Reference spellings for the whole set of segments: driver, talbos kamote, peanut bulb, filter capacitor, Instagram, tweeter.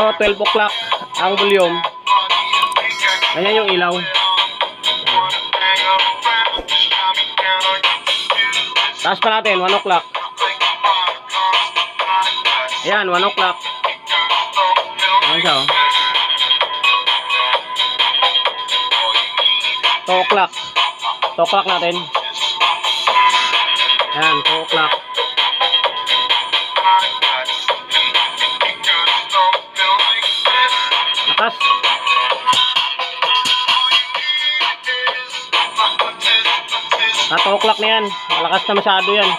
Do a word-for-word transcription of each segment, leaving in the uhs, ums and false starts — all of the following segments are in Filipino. to, twelve o'clock ang volume. Ayan yung ilaw. Taas pa natin, one o'clock. Ayan, one o'clock. Ayan siya, oh. two o'clock. two o'clock natin. Ayan, two o'clock. Lakas. Na two o'clock na yan. Malakas na masyado yan.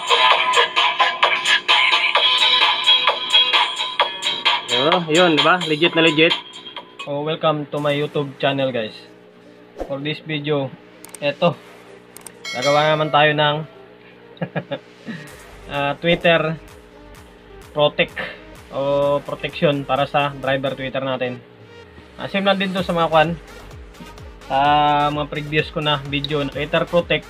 Oh, yun, diba? Legit na legit. Oh, welcome to my YouTube channel, guys. For this video, eto. Nagawa naman tayo ng uh, Twitter Protect o protection para sa driver Twitter natin. Uh, same lang din to sa mga kwan. Sa uh, mga previous ko na video na Twitter Protect.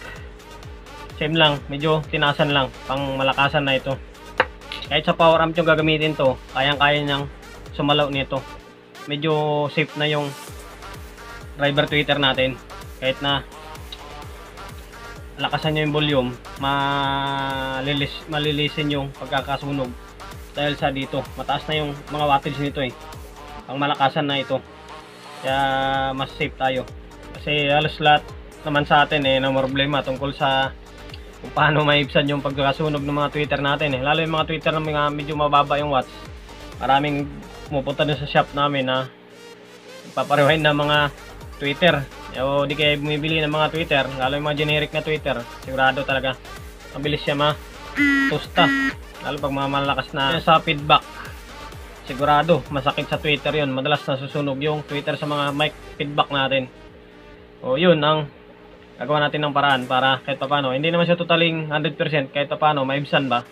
Same lang, medyo tinasan lang, pang malakasan na ito. Kahit sa power amp yung gagamitin to, kayang-kaya niyang sumalaw nito. Medyo safe na yung driver tweeter natin. Kahit na lakasan nyo yung volume, malilis, malilisin yung pagkakasunog. Dahil sa dito, mataas na yung mga wattage nito eh. Pang malakasan na ito. Kaya mas safe tayo. Kasi halos lahat naman sa atin eh, na problema tungkol sa kung paano maibsan yung pagkakasunog ng mga Twitter natin eh. Lalo yung mga Twitter na mga medyo mababa yung watts. Maraming pumupunta din sa shop namin na paparewind ng mga Twitter. O di kaya bumibili ng mga Twitter. Lalo yung mga generic na Twitter. Sigurado talaga. Mabilis siya matusta. Lalo pag mga malakas na sa feedback. Sigurado masakit sa Twitter yun. Madalas nasusunog yung Twitter sa mga mic feedback natin. O yun ang gagawa natin ng paraan para kahit paano, hindi naman siya totaling one hundred percent, kahit paano, maibsan ba?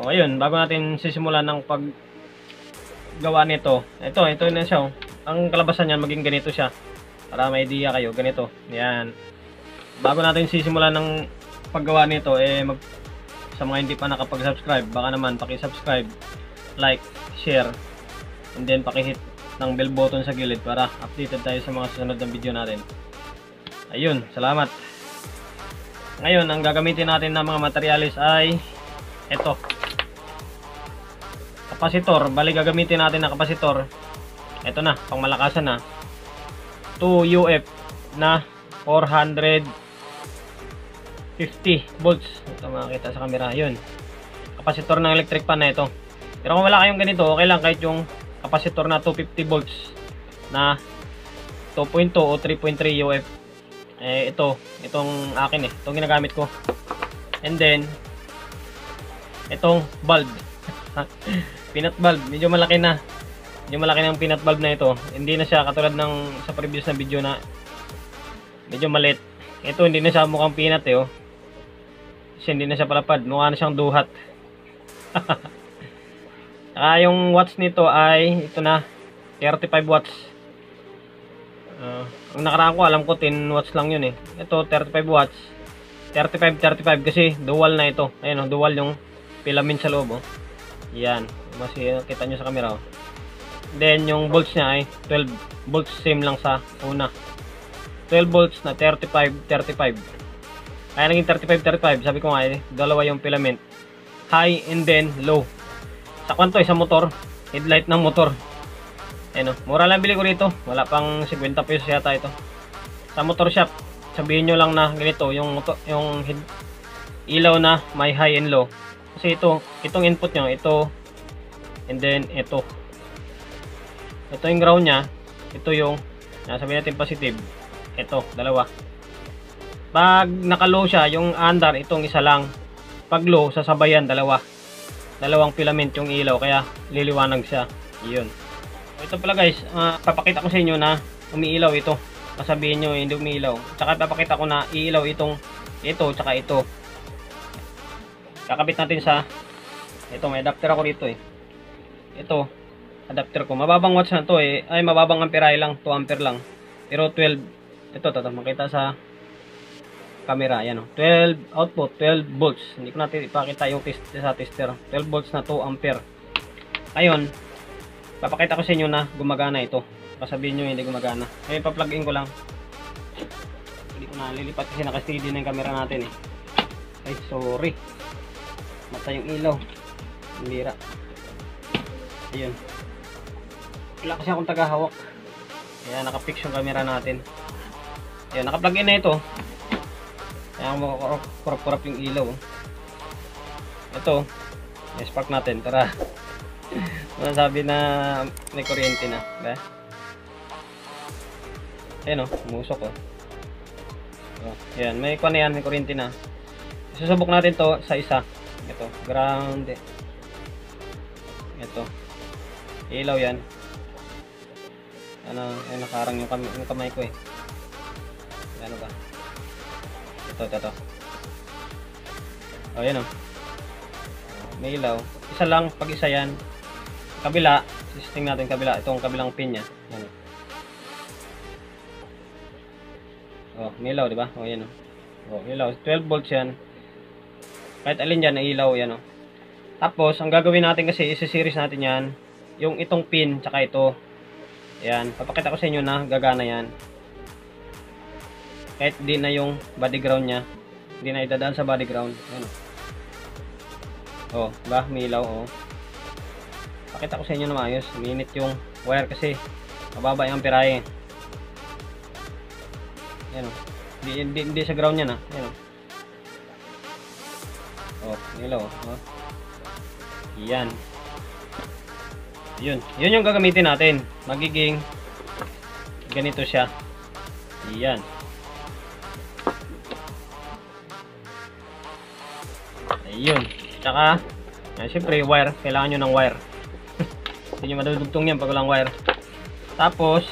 O, ayun, bago natin sisimulan ng paggawa nito, ito, ito na siya. Ang kalabasan niyan, maging ganito siya. Para may idea kayo, ganito. Yan. Bago natin sisimulan ng paggawa nito, eh, mag, sa mga hindi pa nakapag-subscribe, baka naman, paki-subscribe, like, share, and then paki-hit ng bell button sa gilid para updated tayo sa mga susunod ng video natin. Ayun, salamat. Ngayon, ang gagamitin natin ng mga materials ay ito. Kapasitor, bali gagamitin natin ng kapasitor. Ito na, pangmalakasan na. two U F na four hundred fifty volts. Ito makikita sa camera, yun. Kapasitor ng electric pan na ito. Pero kung wala kayong ganito, okay lang kahit yung kapasitor na two hundred fifty volts na two point two o three point three U F. Eh, ito, itong akin eh, itong ginagamit ko. And then itong bulb peanut bulb, medyo malaki na medyo malaki na yung peanut bulb na ito. Hindi na siya katulad ng sa previous na video na medyo maliit. Ito hindi na siya mukhang peanut eh, oh. Kasi hindi na siya palapad, mukha na siyang duhat. Ah, yung watts nito ay ito na, thirty-five watts. Uh, ang nakaraan ko, alam ko ten watts lang yun eh. Ito thirty-five watts, thirty-five, thirty-five kasi dual na ito. Ayun oh, dual yung filament sa loob oh. Yan, mas kita nyo sa camera oh. Then yung volts nya ay twelve volts, same lang sa una. twelve volts na thirty-five, thirty-five. Kaya naging thirty-five, thirty-five, sabi ko nga eh, dalawa yung filament. High and then low. Sa kwanto eh, sa motor, headlight ng motor. Ayun, mura lang bili ko rito, wala pang fifty pesos yata ito. Sa motor shop, sabihin nyo lang na ganito yung, yung ilaw na may high and low. Kasi ito, itong input nyo, ito, and then ito. Ito yung ground nya, ito yung, sabihin natin positive, ito, dalawa. Pag naka-low sya, yung under, itong isa lang. Pag low, sasabayan, dalawa. Dalawang filament yung ilaw, kaya liliwanag sya. Iyon. Ito pala guys, uh, papakita ko sa inyo na umiilaw ito. Masabihin nyo hindi umiilaw. Tsaka papakita ko na iilaw itong ito tsaka ito. Kakabit natin sa ito, may adapter ako dito eh. Ito, adapter ko. Mababang watts na to eh. Ay, mababang amperahe lang, two ampere lang. Pero twelve, ito tatang makita sa camera. Ayan oh. twelve output, twelve volts. Hindi ko natin ipakita yung test, sa tester. twelve volts na two ampere. Ayun. Papakita ko sa inyo na gumagana ito. Pasabihin nyo hindi gumagana. Ngayon pa-plug in ko lang. Hindi ko na lilipat kasi naka-steady na yung camera natin eh. Ay sorry. Mata yung ilaw. Lira. Ayun. Wala kasi akong tagahawak. Kaya naka-fix yung camera natin. Ayun, naka-plug in na ito. Kaya makakurap-kurap yung ilaw. Ito. I-spark natin. Tara. Masabi na may kuryente na. Ba? Ayan o, umusok o. Ayan, may kuha na yan, may kuryente na. Susubok natin to sa isa. Ito, ground. Ito. Ilaw yan. Ano, ay nakarang yung, kam yung kamay ko eh. Ano ba? Ito, ito, ito. O, ayan o. May ilaw. Isa lang, pag isa yan. Kabila, testing natin kabila, itong kabilang pin niya. Ayan. Oh, may ilaw, di ba? Oh, yan oh. Oh, ilaw, twelve volts yan. Kahit alin diyan ay ilaw yan oh. Tapos, ang gagawin natin kasi i-series natin yan, yung itong pin tsaka ito. Ayan, papakita ko sa inyo na gagana yan. Kahit di na yung body ground niya, hindi na idadaan sa body ground. Ayan oh. Oh, ba, may ilaw oh. Pakita ko sa inyo na maayos. Minit yung wire kasi mababa yung amperahe. Ayan o. Hindi sa ground yan ha. Ayan o. O. Ilaw o. Ayan. Yun. Yun yung gagamitin natin. Magiging ganito siya. Ayan. Ayun. Tsaka siyempre wire. Kailangan nyo ng wire. Hindi nyo madudugtong yan pag walang wire. Tapos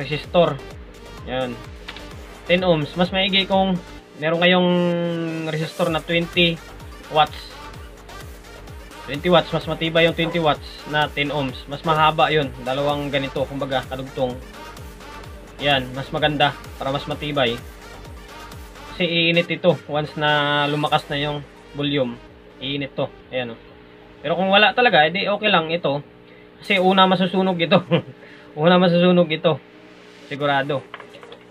resistor. Yan. ten ohms. Mas maigi kung meron kayong resistor na twenty watts. twenty watts. Mas matibay yung twenty watts na ten ohms. Mas mahaba yun. Dalawang ganito. Kumbaga kadugtong. Yan. Mas maganda. Para mas matibay. Kasi iinit ito. Once na lumakas na yung volume. Iinit to. Ayan o. Pero kung wala talaga, edi okay lang ito. Kasi una masusunog ito. Una masusunog ito. Sigurado.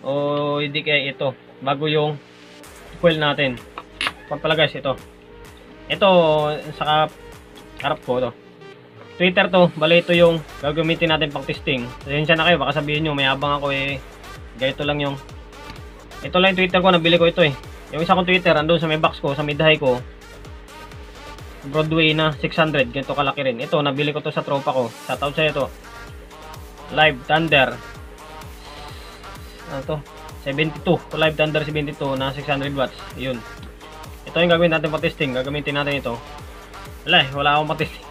O hindi kaya ito. Bago yung coil natin. Pag pala guys, ito. Ito, sa harap ko ito. Tweeter to. Bale ito yung gagamitin natin pang testing. Sensya na kayo. Baka sabihin nyo, may abang ako eh. Ganito lang yung. Ito lang yung tweeter ko. Nabili ko ito eh. Yung isa kong tweeter, andun sa may box ko, sa midhay ko. Broadway na six hundred, ganito kalaki rin. Ito, nabili ko to sa tropa ko. Shoutout sa'yo to. Live Thunder. Ano to? seventy-two. Live Thunder seventy-two na six hundred watts. Yun. Ito yung gagawin natin pa-testing. Gagamitin natin ito. Wala eh, wala akong pa-testing.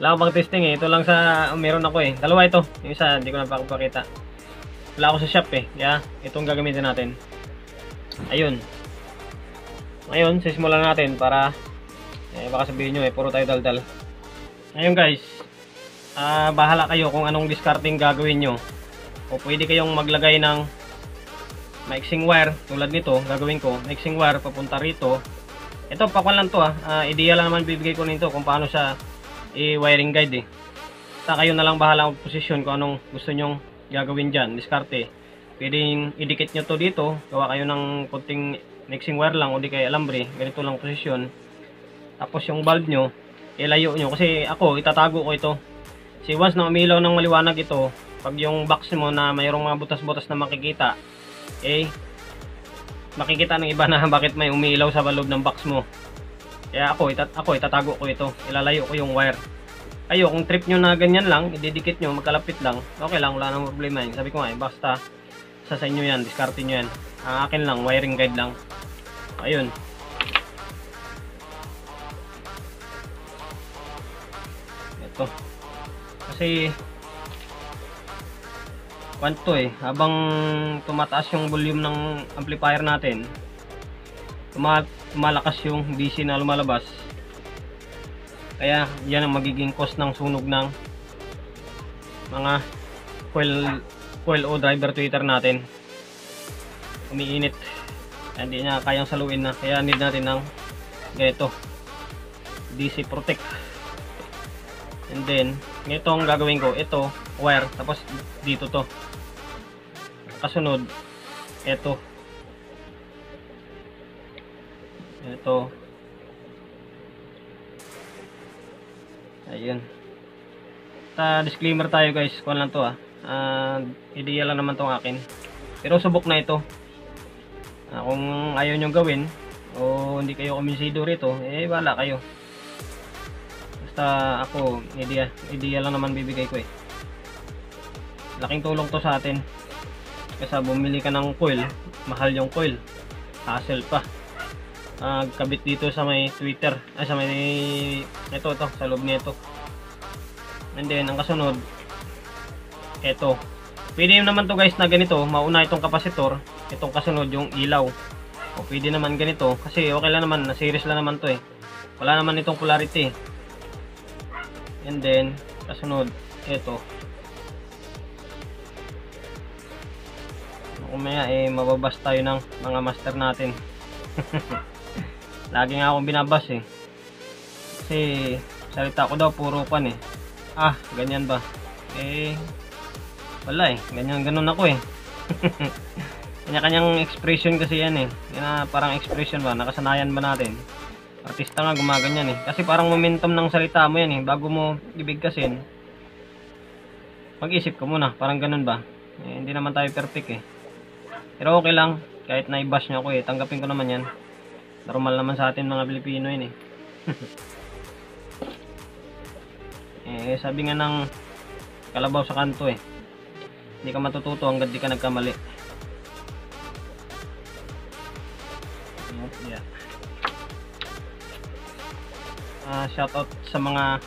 Wala akong pang-testing eh. Ito lang sa, um, meron ako eh. Dalawa ito. Yung isa, hindi ko na pa pakita. Wala ako sa shop eh. Kaya, itong gagamitin natin. Ayun. Ngayon, sisimulan natin para eh, baka sabihin nyo eh, puro tayo daldal. Ngayon guys, uh, bahala kayo kung anong discarding gagawin nyo. O pwede kayong maglagay ng mixing wire, tulad nito, gagawin ko. Mixing wire, papunta rito. Ito, pakwan lang to ah. Uh, idea lang naman bibigay ko nito kung paano siya i-wiring guide eh. Sa kayo na lang bahala ang posisyon kung anong gusto nyong gagawin dyan, discarte. Pwedeng idikit nyo to dito, gawa kayo ng kunting mixing wire lang o di kaya alambre, ganito lang posisyon. Tapos yung bulb nyo, ilayo nyo. Kasi ako, itatago ko ito. Kasi once na umilaw ng maliwanag ito, pag yung box mo na mayroong mga butas-butas na makikita, eh, makikita ng iba na bakit may umilaw sa loob ng box mo. Kaya ako, itat ako itatago ko ito. Ilalayo ko yung wire. Kayo, kung trip nyo na ganyan lang, ididikit nyo, magkalapit lang, okay lang, wala nang problema yun. Sabi ko nga, eh, basta sa inyo yan, discarte nyo yan. Ang akin lang, wiring guide lang. Ayun. Kasi kwanto eh, habang tumataas yung volume ng amplifier natin, malakas yung D C na lumalabas. Kaya yan ang magiging cause ng sunog ng mga coil, coil o driver tweeter natin. Umiinit, hindi niya kayang saluin na, kaya need natin ng ganito D C protect. And then, itong gagawin ko, ito, wire. Tapos, dito to. Kasunod, ito. Ito. Ayun. Ta disclaimer tayo guys. Kuwan lang to ah. Uh, ideal lang naman tong akin. Pero subok na ito. Uh, kung ayaw nyo gawin, o hindi kayo kuminsido rito, eh, wala kayo. Basta ako, idea, idea lang naman bibigay ko eh. Laking tulong to sa atin. Kasi bumili ka ng coil, mahal yung coil. Hassle pa. Uh, kabit dito sa may tweeter. Ay, sa may, ito, ito, sa loob nito. And then, ang kasunod, ito. Pwede naman to guys na ganito, mauna itong kapasitor, itong kasunod yung ilaw. O pwede naman ganito, kasi okay lang naman, na-series lang naman to eh. Wala naman itong polarity. And then, kasunod, ito. Kumaya eh, mababas tayo ng mga master natin. Lagi nga akong binabas eh. Kasi, salita ko daw, puro pan eh. Ah, ganyan ba? Eh, wala eh. Ganyan, ganun ako eh. Kanya-kanyang expression kasi yan eh. Yan na, parang expression ba? Nakasanayan ba natin? Artista nga gumaganyan eh. Kasi parang momentum ng salita mo yan eh. Bago mo ibigkasin, mag-isip ka muna. Parang ganun ba? Eh, hindi naman tayo perfect eh. Pero okay lang. Kahit na-bash nyo ako eh. Tanggapin ko naman yan. Normal naman sa atin mga Pilipino yun eh. Eh sabi nga ng kalabaw sa kanto eh. Hindi ka matututo hanggang di ka nagkamali. Yeah. Uh, shout out sa mga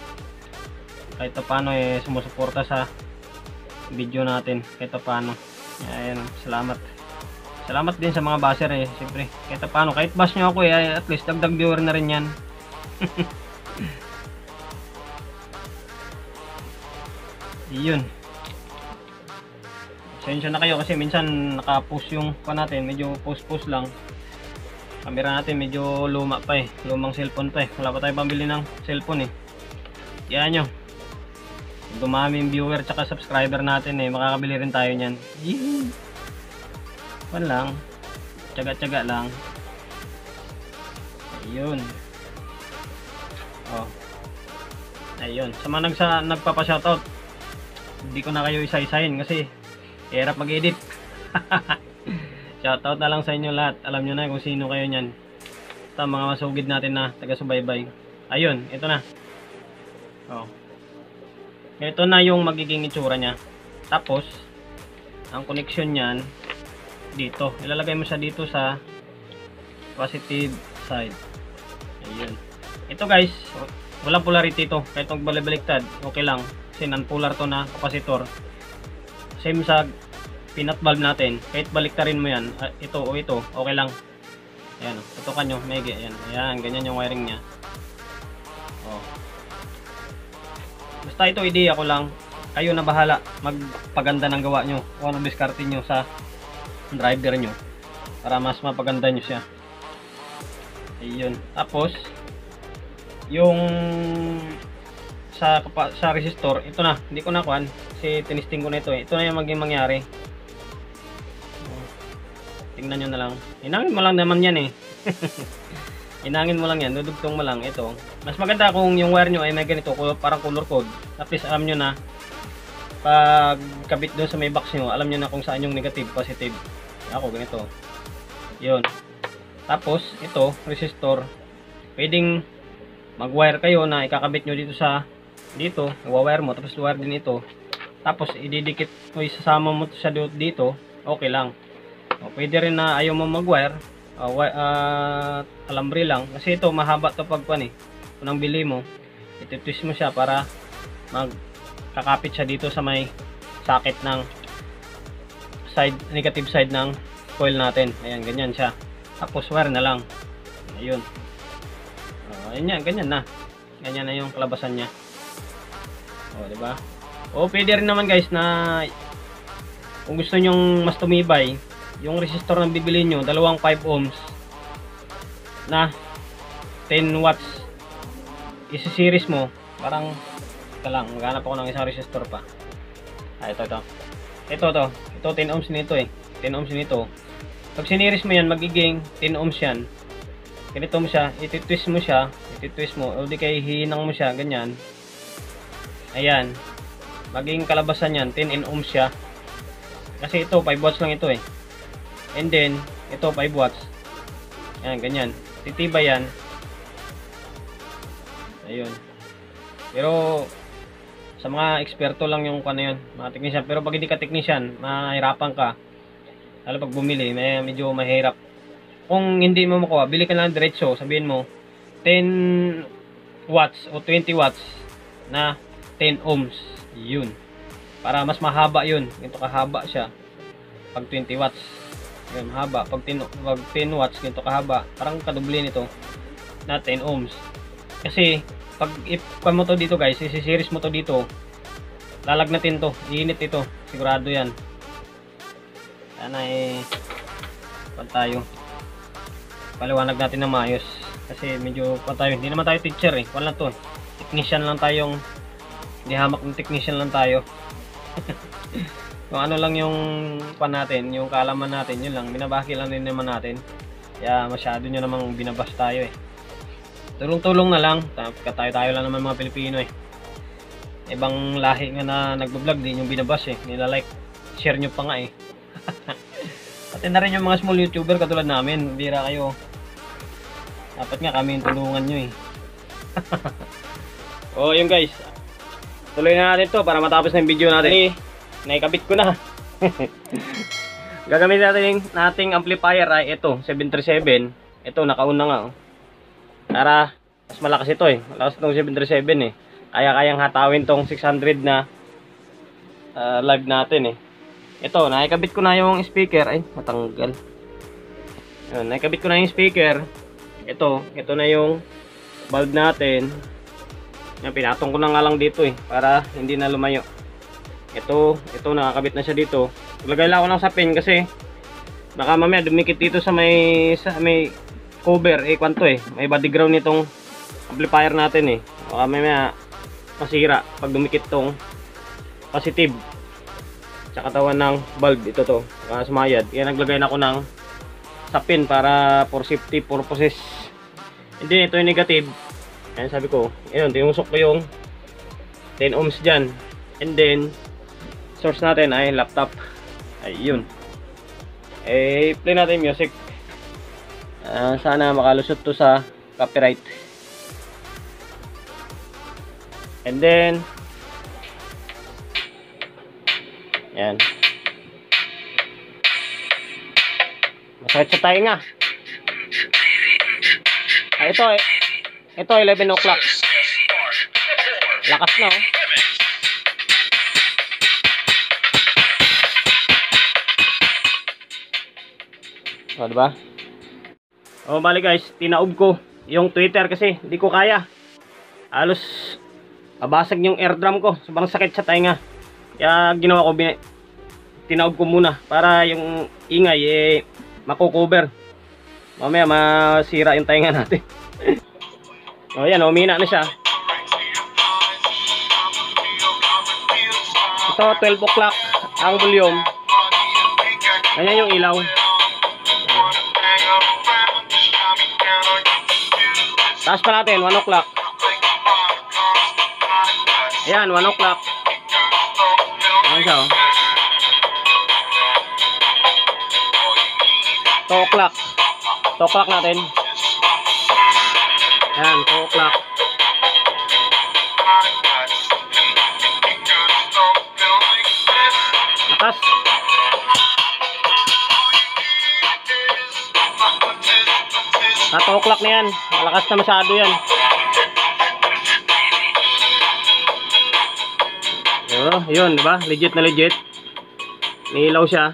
kahit paano eh sumusuporta sa video natin kahit paano. Ayan, salamat. Salamat din sa mga basher eh, siyempre. Kahit paano, kahit bash nyo ako eh, at least dagdag viewer na rin 'yan. Iyon. Sensya na kayo kasi minsan naka-post yung pa natin, medyo post-post lang. Camera natin medyo luma pa eh, lumang cellphone pa eh, wala pa tayo pambili ng cellphone eh. Yan nyo, dumami yung viewer tsaka subscriber natin eh, makakabili rin tayo nyan. Pan lang, tsaga tsaga lang. Ayun. Oh. Ayun, sa mga nagsa, nagpapashoutout, hindi ko na kayo isa-isahin kasi hirap mag-edit. Shoutout na lang sa inyo lahat. Alam nyo na kung sino kayo nyan. Ito mga masugid natin na taga-subaybay. Ayun, ito na. Oh. Ito na yung magiging itsura nya. Tapos, ang connection nyan, dito. Ilalagay mo siya dito sa positive side. Ayun. Ito guys, walang polarity ito. Kahit magbalibaliktad, okay lang. Kasi non-polar to na kapasitor. Same sa peanut bulb natin, kahit baliktarin mo yan, ito o ito, okay lang. Ayan, tutukan nyo, mege, ayan, ayan, ganyan yung wiring nya. Oh. Basta ito, idea ko lang, kayo na bahala, magpaganda ng gawa nyo, o ano diskarte nyo sa driver nyo, para mas mapaganda nyo siya. Ayun, tapos, yung sa, sa resistor, ito na, hindi ko nakuhan, kasi tinisting ko na ito eh, ito na yung maging mangyari. Tingnan nyo na lang. Inangin mo lang naman yan eh. Inangin mo lang yan. Dudugtong mo lang. Ito. Mas maganda kung yung wire nyo ay may ganito. Parang color code. At least alam nyo na. Pag kabit doon sa may box nyo. Alam nyo na kung saan yung negative, positive. Ako ganito. Yun. Tapos ito. Resistor. Pwedeng mag-wire kayo na ikakabit nyo dito sa dito. Iwa-wire mo. Tapos wire din ito. Tapos ididikit o isasama mo sa dito. Okay lang. O, pwede rin na ayaw mo mag-wire, uh, uh, alambre lang. Kasi ito, mahaba ito pagpan eh. Kung ang bili mo, ititwist mo siya para magkakapit siya dito sa may socket ng side, negative side ng coil natin. Ayan, ganyan siya. Tapos wire na lang. Ayun. Uh, ayan yan, ganyan na. Ganyan na yung kalabasan niya. O, diba? O, pwede rin naman guys na kung gusto nyong mas tumibay, yung resistor na bibili nyo, dalawang five ohms na ten watts, isi-series mo, parang Teka lang, maghanap ako ng isang resistor pa. Ah, ito, ito. Ito, ito. Ito, ten ohms nito eh. ten ohms nito. Pag siniris mo yan, magiging ten ohms yan. Ganito mo siya, ititwist mo siya, ititwist mo, o di kaya hihinang mo siya, ganyan. Ayan. Magiging kalabasan yan, ten ohms siya. Kasi ito, five watts lang ito eh. And then, ito, five watts. Ayan, ganyan. Titiba yan. Ayun. Pero, sa mga eksperto lang yung kano yun, mga technician. Pero pag hindi ka technician, mahirapan ka. Lalo pag bumili, may, medyo mahirap. Kung hindi mo makuha, bili ka lang diretso. Sabihin mo, ten watts o twenty watts na ten ohms. Yun. Para mas mahaba yun. Ganito kahaba siya. Pag twenty watts, yun, mahaba. Pag ten watts, ganito kahaba. Parang kadublin ito na ten ohms. Kasi, pag ipkan mo to dito guys, isiseries mo to dito, lalagnatin to, iinit ito, sigurado yan. Sana eh pan tayo, paliwanag natin ng maayos kasi medyo pan tayo, hindi naman tayo teacher eh, wala to, technician lang tayong, hindi hamak ng technician lang tayo. Kung ano lang yung pan natin, yung kaalaman natin, yun lang, binabahagi lang din naman natin, kaya masyado nyo namang binabas tayo eh. Tulong-tulong na lang, tayo-tayo lang naman mga Pilipino eh. Ibang lahi nga na nagbablog din yung binabas eh, nila-like, share nyo pa nga eh. Pati na rin yung mga small YouTuber katulad namin, bira kayo. Dapat nga kami yung tulungan nyo eh. O yun guys, tuloy na natin to para matapos na yung video natin. Naikabit ko na. Gagamitin natin yung ating amplifier ay ito, seven three seven. Ito, nakauna nga oh. Para mas malakas ito eh. Malakas itong seven three seven eh. Kaya-kayang hatawin tong six hundred na uh, live natin eh. Ito, nakikabit ko na yung speaker. Ay, matanggal. Ayun, nakikabit ko na yung speaker. Ito, ito na yung bulb natin. Yan, pinatong ko na nga lang dito eh. Para hindi na lumayo. Ito, ito nakakabit na siya dito. Lagay lang ako ng sapin kasi baka mamaya dumikit dito sa may sa may cover, eh kwanto eh, may body ground nitong amplifier natin eh, baka may may masira pag dumikit tong positive sa katawan ng bulb. Ito to, baka sumayad, kaya naglagay na ako ng sapin para for safety purposes. And then ito yung negative, ayan sabi ko, yun, tinusok ko yung ten ohms dyan, and then source natin ay laptop, ayun, eh play natin music. Uh, sana makalusot to sa copyright. And then yan, masakit sa tainga. Ah, ito eh, ito eleven o'clock, lakas na oh. O diba? O bali guys, tinaob ko yung tweeter kasi hindi ko kaya. Halos abasag yung airdrum ko. Sobrang sakit sa tainga. Kaya ginawa ko, tinaob ko muna para yung ingay eh mako-cover. Mamaya masira yung tainga natin. O yan, humina na siya. Ito, twelve o'clock ang volume. Ganyan yung ilaw. Taas pa natin, one o'clock. Ayan, one o'clock. Ayan siya, oh. two o'clock. two o'clock natin. Ayan, two o'clock. Lakas. Na two o'clock na yan. Malakas na masyado yan. Oh, yun, diba? Legit na legit. Nilaw siya.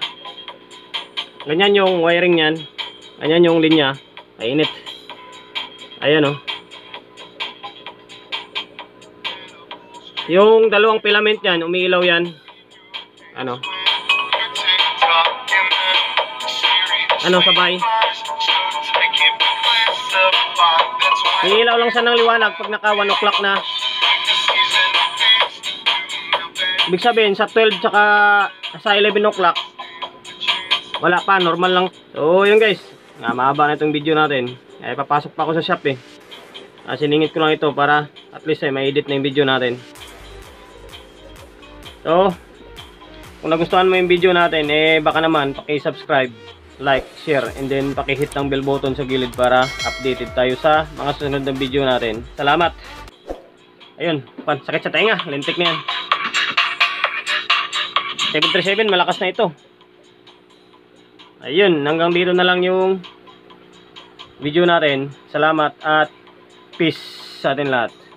Ganyan yung wiring yan. Ganyan yung linya. Ay, init. Ayan, oh. Yung dalawang filament yan, umiilaw yan. Ano? Ano, sabay? Iilaw lang siya ng liwanag pag naka one o'clock na. Ibig sabihin sa twelve tsaka sa eleven o'clock wala pa, normal lang. So yun guys, nga mahaba na itong video natin. Ay papasok pa ako sa shop eh. Ah, siningit ko lang ito para at least ay ma-edit na yung video natin. So kung nagustuhan mo yung video natin eh baka naman paki-subscribe, like, share, and then paki-hit ng bell button sa gilid para updated tayo sa mga susunod na video natin. Salamat! Ayun, pan, sakit sa tenga, lintik na yan. seven three seven, malakas na ito. Ayun, hanggang dito na lang yung video natin. Salamat at peace sa atin lahat.